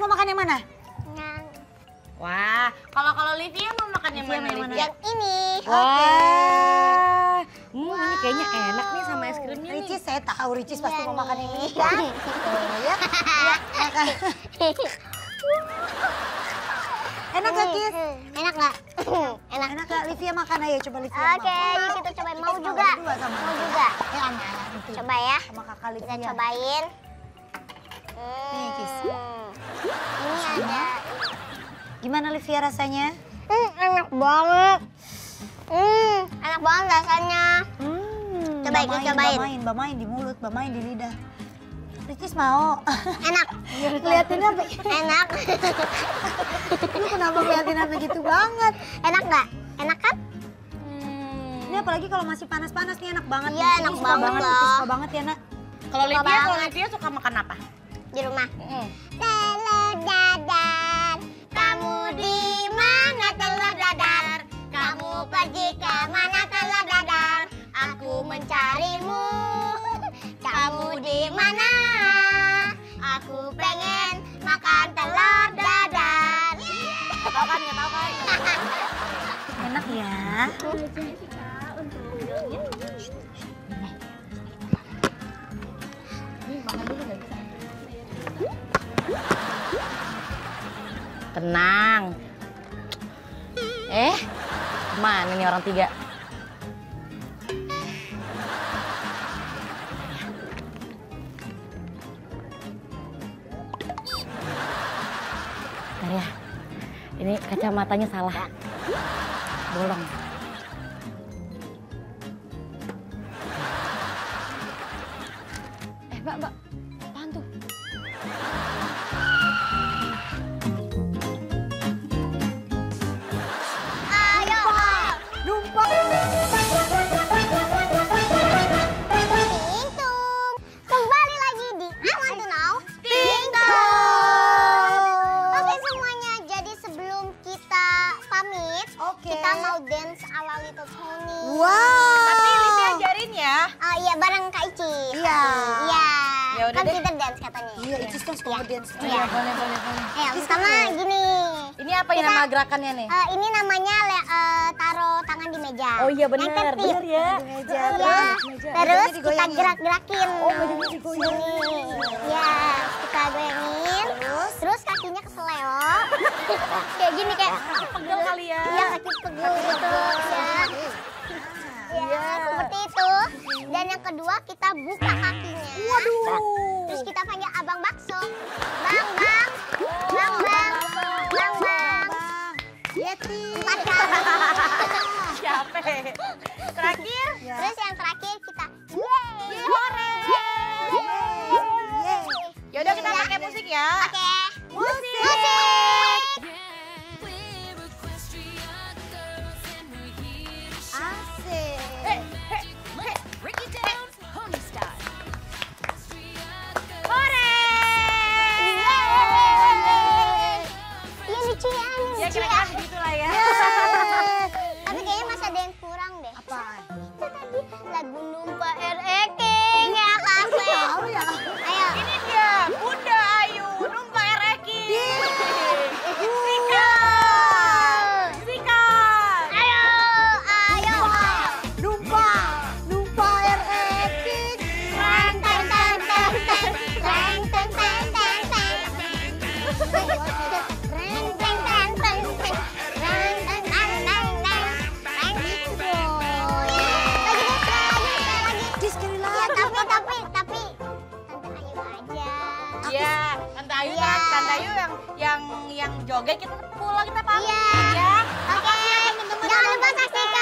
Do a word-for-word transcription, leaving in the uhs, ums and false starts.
mau makan yang mana? Yang. Wah, kalau kalau Lifia mau makan yang mana? Yang, mana? yang ini. Wah. Okay. Hmm, wow. Ini kayaknya enak nih sama es krimnya. Ricis, saya tahu Ricis pasti ya mau nih. makan ini. Ya. ya. Enak gak, Kiss? Enak gak? Enak. Enak gak? Lifia makan aja, coba Lifia. Oke, okay, kita cobain. Mau Lifia juga. Mau juga. Mau juga. Ya, anak -anak, gitu. Coba ya. Sama kakak Lifia. Kita cobain. Hmm. Nih, Kiss. Ini ada. Gimana Lifia rasanya? Hmm, enak banget. Hmm, enak banget rasanya. Hmm. Coba Kiss, cobain. Cobain. Bamain, bamain di mulut, bamain di lidah. Ricis mau. Enak. Liatin apa? Enak. Lu kenapa liatin apa gitu banget? Enak nggak? Enak kan? Hmm. Ini apalagi kalau masih panas-panas nih enak banget. Iya, enak banget. Suka banget, Ricis suka banget ya, Nak. Kalau Lifia, kalau Lifia suka makan apa? Di rumah. Mm. Telur dadar, kamu di mana telur dadar? Kamu pergi ke mana telur dadar? Aku mencarimu. Kamu di mana? Aku pengen makan telur dadar. Tau kan, gak tau kan? Enak ya? Tenang. Eh, mana nih orang tiga? Ya, ini kacamatanya salah, bolong. Eh, mbak, mbak, apaan tuh? Ayo, numpak. Pintung, kembali lagi di I Want to Know Pintung. Okay. Kita mau dance ala Little Tony. Wow. Tapi Lifia ajarin ya. Oh iya, bareng Kak Ichi. Iya. Iya. Kan deh. Kita dance katanya. Iya, Ichi kan suka dance. Iya, boleh, boleh, boleh. Ayo, sama gini. Ini apa kita, nama gerakannya nih? Uh, ini namanya uh, taruh tangan di meja. Oh iya, benar. Benar ya. Di meja. Iya. Terus kita gerak-gerakin. Oh, badannya digoyang. Iya, kita goyangin. Terus, terus kakinya keseleo. Kayak gini, kayak kaki pegel kali ya. Iya, kaki pegel gitu ya. Iya, seperti itu. Dan yang kedua kita buka kakinya. Waduh. Terus kita panggil Abang Bakso. Bang, Bang. Bang, Bang. Bang, Bang. Yeti. Empat kali. Capek. Terakhir. Terus yang terakhir kita yeay. Yeay. Yeay. Yaudah kita pakai musik ya. Oke. Musik. Yang yang joget kita pulang kita pamit ya. Oke, teman-teman. Jangan lupa saksikan